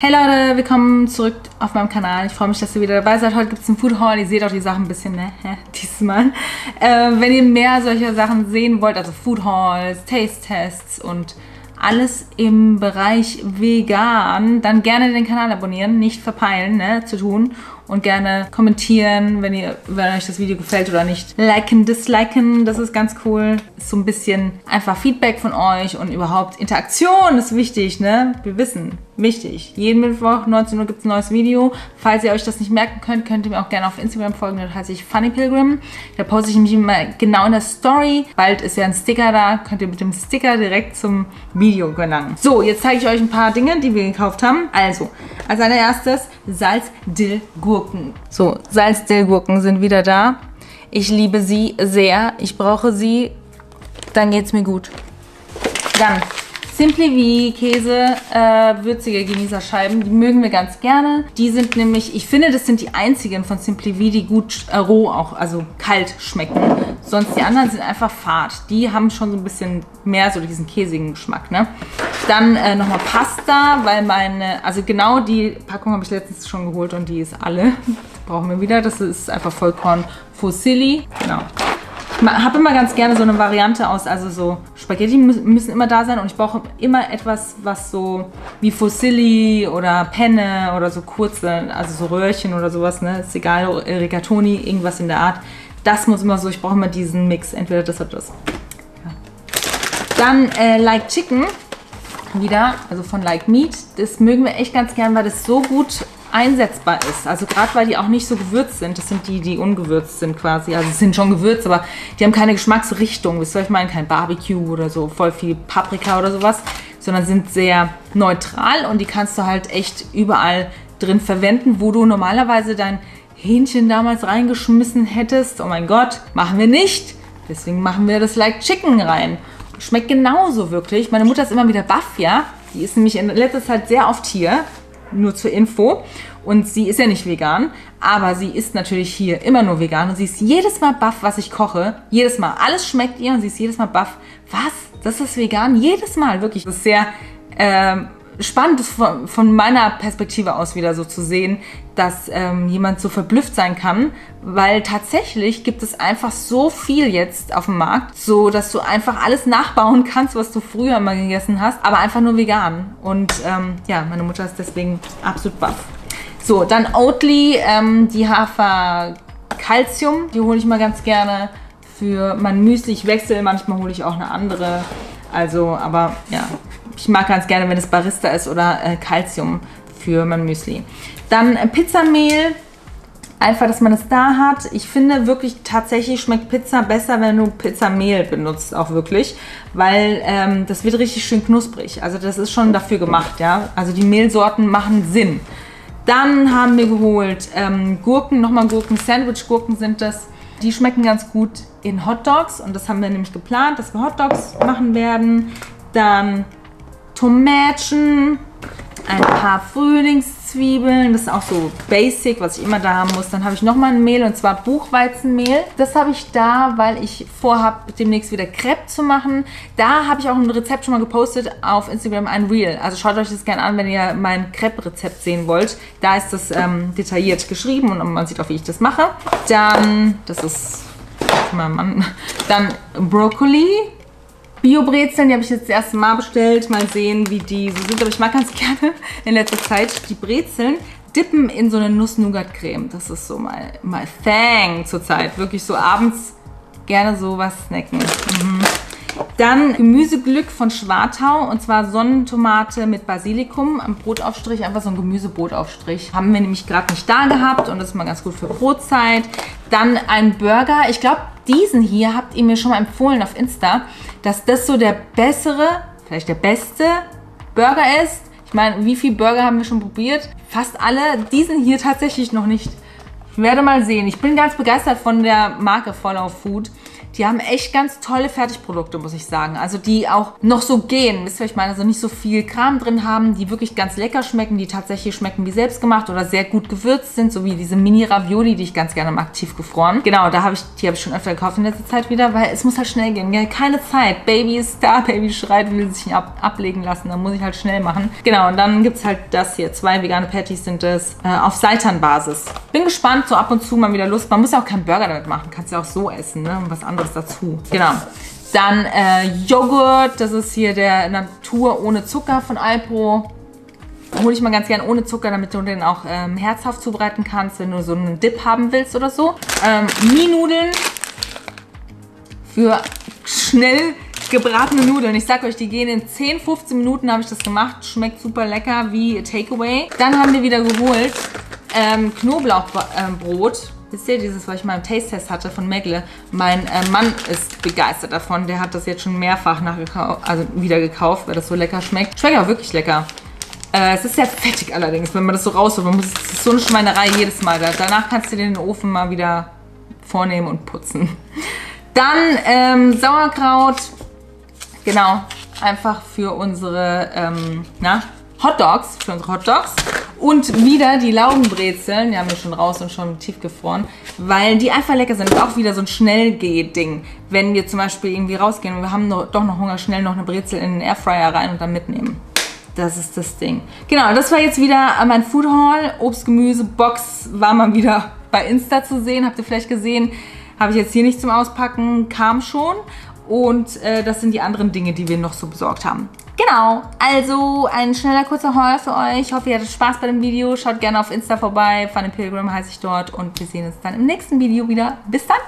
Hey Leute, willkommen zurück auf meinem Kanal. Ich freue mich, dass ihr wieder dabei seid. Heute gibt es einen Food Haul. Ihr seht auch die Sachen ein bisschen, ne? Diesmal. Wenn ihr mehr solcher Sachen sehen wollt, also Food Hauls, Taste Tests und alles im Bereich vegan, dann gerne den Kanal abonnieren, nicht verpeilen, ne, zu tun. Und gerne kommentieren, wenn euch das Video gefällt oder nicht. Liken, disliken, das ist ganz cool. Ist so ein bisschen einfach Feedback von euch und überhaupt Interaktion ist wichtig, ne? Wir wissen, wichtig. Jeden Mittwoch, 19 Uhr gibt es ein neues Video. Falls ihr euch das nicht merken könnt, könnt ihr mir auch gerne auf Instagram folgen. Da heiße ich FunnyPilgrim. Da poste ich mich immer genau in der Story. Bald ist ja ein Sticker da. Könnt ihr mit dem Sticker direkt zum Video gelangen. So, jetzt zeige ich euch ein paar Dinge, die wir gekauft haben. Also, als allererstes Salz, Dill, Gurken. So, Salz-Dill-Gurken sind wieder da. Ich liebe sie sehr. Ich brauche sie. Dann geht's mir gut. Dann Simply V Käse, würzige Genießerscheiben. Die mögen wir ganz gerne. Die sind nämlich, ich finde, das sind die einzigen von Simply V, die gut roh auch, also kalt schmecken. Sonst die anderen sind einfach fad. Die haben schon so ein bisschen mehr so diesen käsigen Geschmack, ne? Dann nochmal Pasta, weil also genau die Packung habe ich letztens schon geholt und die ist alle. Brauchen wir wieder. Das ist einfach Vollkorn Fusilli. Genau. Ich habe immer ganz gerne so eine Variante aus, also so Spaghetti müssen immer da sein und ich brauche immer etwas, was so wie Fusilli oder Penne oder so kurze, also so Röhrchen oder sowas, ne? Ist egal, Rigatoni, irgendwas in der Art. Das muss immer so, ich brauche immer diesen Mix, entweder das oder das. Ja. Dann Like Chicken. Wieder, also von Like Meat. Das mögen wir echt ganz gern, weil das so gut einsetzbar ist. Also gerade, weil die auch nicht so gewürzt sind. Das sind die, die ungewürzt sind quasi. Also es sind schon gewürzt, aber die haben keine Geschmacksrichtung. Wisst ihr, was ich meine? Kein Barbecue oder so, voll viel Paprika oder sowas. Sondern sind sehr neutral und die kannst du halt echt überall drin verwenden, wo du normalerweise dein Hähnchen damals reingeschmissen hättest. Oh mein Gott, machen wir nicht. Deswegen machen wir das Like Chicken rein. Schmeckt genauso wirklich. Meine Mutter ist immer wieder baff, ja. Die ist nämlich in letzter Zeit sehr oft hier, nur zur Info. Und sie ist ja nicht vegan, aber sie ist natürlich hier immer nur vegan. Und sie ist jedes Mal baff, was ich koche. Jedes Mal. Alles schmeckt ihr und sie ist jedes Mal baff. Was? Das ist vegan? Jedes Mal, wirklich. Das ist sehr spannend, von meiner Perspektive aus wieder so zu sehen, dass jemand so verblüfft sein kann, weil tatsächlich gibt es einfach so viel jetzt auf dem Markt, so dass du einfach alles nachbauen kannst, was du früher mal gegessen hast, aber einfach nur vegan. Und ja, meine Mutter ist deswegen absolut baff. So, dann Oatly, die Hafer Calcium, die hole ich mal ganz gerne für mein Müsli. Ich wechsle, manchmal hole ich auch eine andere, also, aber ja. Ich mag ganz gerne, wenn es Barista ist oder Calcium für mein Müsli. Dann Pizzamehl. Einfach, dass man es da hat. Ich finde wirklich, tatsächlich schmeckt Pizza besser, wenn du Pizzamehl benutzt, auch wirklich. Weil das wird richtig schön knusprig. Also das ist schon dafür gemacht, ja. Also die Mehlsorten machen Sinn. Dann haben wir geholt Gurken, nochmal Gurken, Sandwich-Gurken sind das. Die schmecken ganz gut in Hotdogs. Und das haben wir nämlich geplant, dass wir Hotdogs machen werden. Dann Tomaten, ein paar Frühlingszwiebeln, das ist auch so basic, was ich immer da haben muss. Dann habe ich nochmal ein Mehl und zwar Buchweizenmehl. Das habe ich da, weil ich vorhabe, demnächst wieder Crepe zu machen. Da habe ich auch ein Rezept schon mal gepostet auf Instagram, ein Reel. Also schaut euch das gerne an, wenn ihr mein Crepe-Rezept sehen wollt. Da ist das detailliert geschrieben und man sieht auch, wie ich das mache. Dann, das ist mein Mann, dann Brokkoli. Bio-Brezeln, die habe ich jetzt das erste Mal bestellt. Mal sehen, wie die so sind. Aber ich mag ganz gerne in letzter Zeit die Brezeln dippen in so eine Nuss-Nougat-Creme. Das ist so mein Thing zurzeit. Wirklich so abends gerne sowas snacken. Mhm. Dann Gemüseglück von Schwartau und zwar Sonnentomate mit Basilikum am Brotaufstrich, einfach so ein Gemüsebrotaufstrich. Haben wir nämlich gerade nicht da gehabt und das ist mal ganz gut für Brotzeit. Dann ein Burger, ich glaube diesen hier habt ihr mir schon mal empfohlen auf Insta, dass das so der bessere, vielleicht der beste Burger ist. Ich meine, wie viele Burger haben wir schon probiert? Fast alle, diesen hier tatsächlich noch nicht. Ich werde mal sehen. Ich bin ganz begeistert von der Marke Follow Food. Die haben echt ganz tolle Fertigprodukte, muss ich sagen. Also die auch noch so gehen, wisst ihr, was ich meine? Also nicht so viel Kram drin haben, die wirklich ganz lecker schmecken, die tatsächlich schmecken wie selbstgemacht oder sehr gut gewürzt sind, so wie diese Mini-Ravioli, die ich ganz gerne mag, tief gefroren. Genau, die habe ich schon öfter gekauft in letzter Zeit wieder, weil es muss halt schnell gehen. Gell? Keine Zeit. Baby ist da, Baby schreit, will sich nicht ablegen lassen. Dann muss ich halt schnell machen. Genau, und dann gibt es halt das hier. 2 vegane Patties sind es auf Seitan-Basis. Bin gespannt, so ab und zu mal wieder Lust. Man muss ja auch keinen Burger damit machen. Kannst ja auch so essen, ne? Und was anderes dazu. Genau. Dann Joghurt. Das ist hier der Natur ohne Zucker von Alpro. Hole ich mal ganz gern ohne Zucker, damit du den auch herzhaft zubereiten kannst, wenn du so einen Dip haben willst oder so. Mie-Nudeln für schnell gebratene Nudeln. Ich sag euch, die gehen in 10, 15 Minuten, habe ich das gemacht. Schmeckt super lecker wie Takeaway. Dann haben wir wieder geholt Knoblauchbrot. Wisst ihr, dieses, was ich mal im Taste-Test hatte von Megle. Mein Mann ist begeistert davon. Der hat das jetzt schon mehrfach wieder gekauft, weil das so lecker schmeckt. Schmeckt auch wirklich lecker. Es ist sehr fettig allerdings, wenn man das so rausholt. Man muss, es ist so eine Schweinerei jedes Mal. Danach kannst du dir den Ofen mal wieder vornehmen und putzen. Dann Sauerkraut. Genau, einfach für unsere Hotdogs. Für unsere Hotdogs. Und wieder die Laugenbrezeln, die haben wir schon raus und schon tiefgefroren, weil die einfach lecker sind. Das ist auch wieder so ein Schnellgeh-Ding. Wenn wir zum Beispiel irgendwie rausgehen und wir haben doch noch Hunger, schnell noch eine Brezel in den Airfryer rein und dann mitnehmen. Das ist das Ding. Genau, das war jetzt wieder mein Food Haul. Obst, Gemüse, Box war mal wieder bei Insta zu sehen. Habt ihr vielleicht gesehen? Habe ich jetzt hier nicht zum Auspacken, kam schon. Und das sind die anderen Dinge, die wir noch so besorgt haben. Genau, also ein schneller, kurzer Haul für euch. Ich hoffe, ihr hattet Spaß bei dem Video. Schaut gerne auf Insta vorbei. FunnyPilgrim heiße ich dort. Und wir sehen uns dann im nächsten Video wieder. Bis dann!